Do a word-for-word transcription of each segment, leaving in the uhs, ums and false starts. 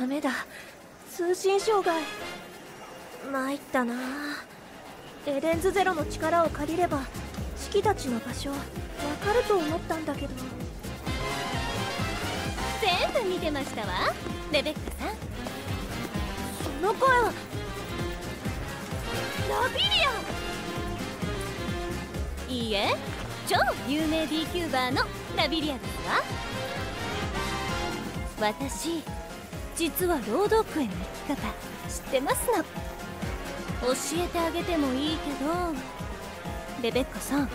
ダメだ、通信障害。参ったな。エデンズゼロの力を借りればシキたちの場所わかると思ったんだけど。全部見てましたわ、レベッカさん。その声はラビリア。いいえ、超有名 D-Cuber のラビリアですわ。私実は労働区への生き方知ってますの。教えてあげてもいいけど、レベッカさん、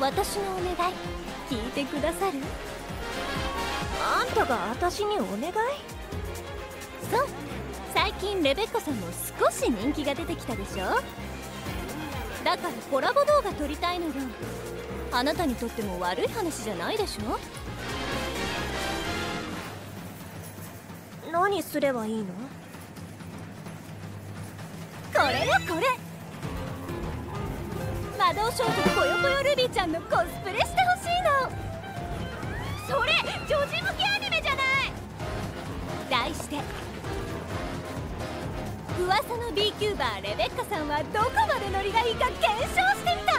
私のお願い聞いてくださる？あんたが私にお願い？そう、最近レベッカさんも少し人気が出てきたでしょ。だからコラボ動画撮りたいのよ。あなたにとっても悪い話じゃないでしょ。何すればいいの？これよこれ、魔導少女ぽよぽよルビーちゃんのコスプレしてほしいの。それ女児向けアニメじゃない。題して「噂の D-Cuber レベッカさんはどこまでノリがいいか検証してみた」。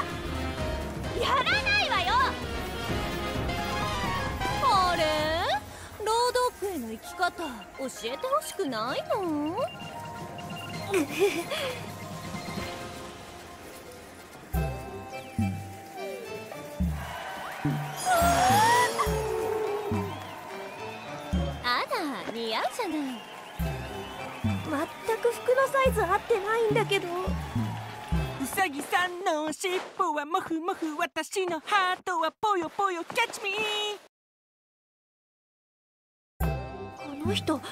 やらないわよ。あれ、労働区への生き方教えてほしくないの？あら、似合うじゃない。全く服のサイズ合ってないんだけど。うさぎさんの尻尾はもふもふ、私のハートはぽよぽよ、キャッチミー。この人超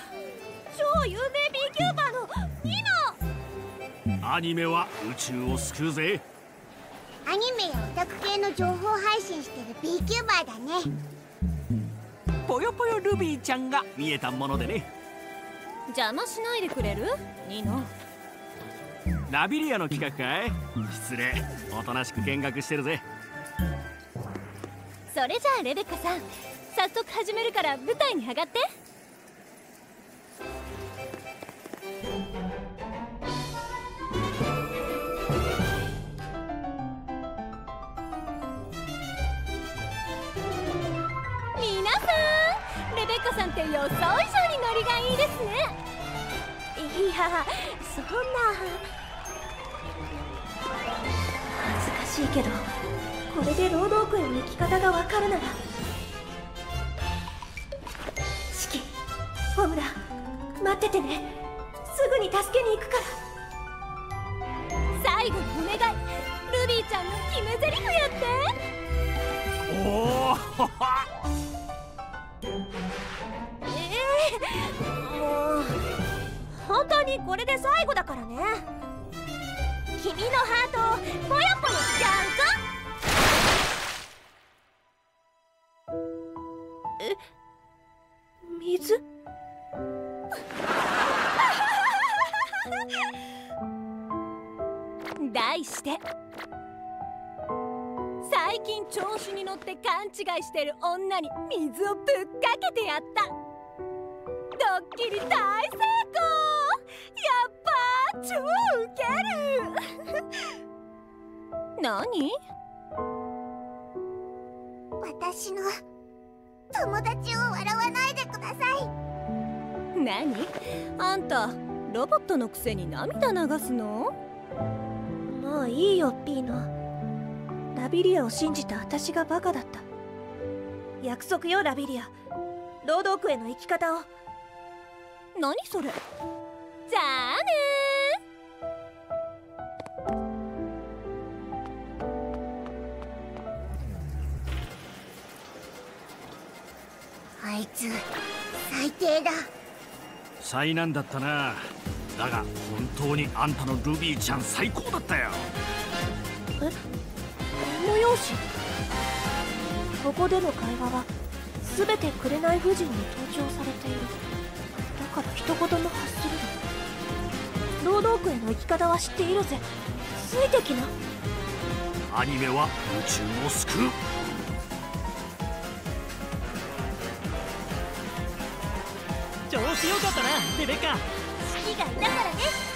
有名 D-Cuber のニノ。アニメは宇宙を救うぜ。アニメやオタク系の情報配信してる D-Cuber だね。ぽよぽよルビーちゃんが見えたものでね。邪魔しないでくれる？ニノ、ラビリアの企画かい？失礼、おとなしく見学してるぜ。それじゃあレベッカさん、早速始めるから舞台に上がって。レベッカさんって予想以上にノリがいいですね。いや、そんな恥ずかしいけど、これで労働区への行き方がわかるなら。シキ、ホムラ、待っててね。すぐに助けに行くから。最後にお願い、ルビーちゃんの決め台詞やって。おおもう本当にこれで最後だからね。君のハートをぽよぽよしちゃうぞ。え、水題して最近調子に乗って勘違いしてる女に水をぶっかけてやった。ドッキリ大成功。やっぱ超ウケる。何？私の友達を笑わないでください。何？あんたロボットのくせに涙流すの？もういいよピーノ。ラビリアを信じた私がバカだった。約束よラビリア、労働区への生き方を。何それ。じゃあねー。あいつ最低だ。災難だったな。だが本当にあんたのルビーちゃん最高だったよ。え、用紙。ここでの会話は全て紅婦人に盗聴されている。だから一言も発するな。労働区への生き方は知っているぜ、ついてきな。アニメは宇宙を救う。超調子よかったなレベッカ。指揮がいたからね。